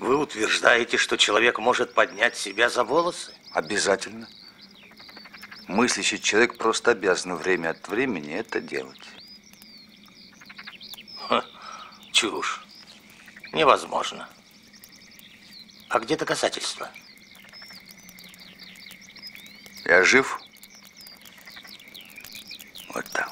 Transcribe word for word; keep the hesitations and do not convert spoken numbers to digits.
Вы утверждаете, что человек может поднять себя за волосы? Обязательно. Мыслящий человек просто обязан время от времени это делать. Ха, чушь. Невозможно. А где доказательства? Я жив. Вот так.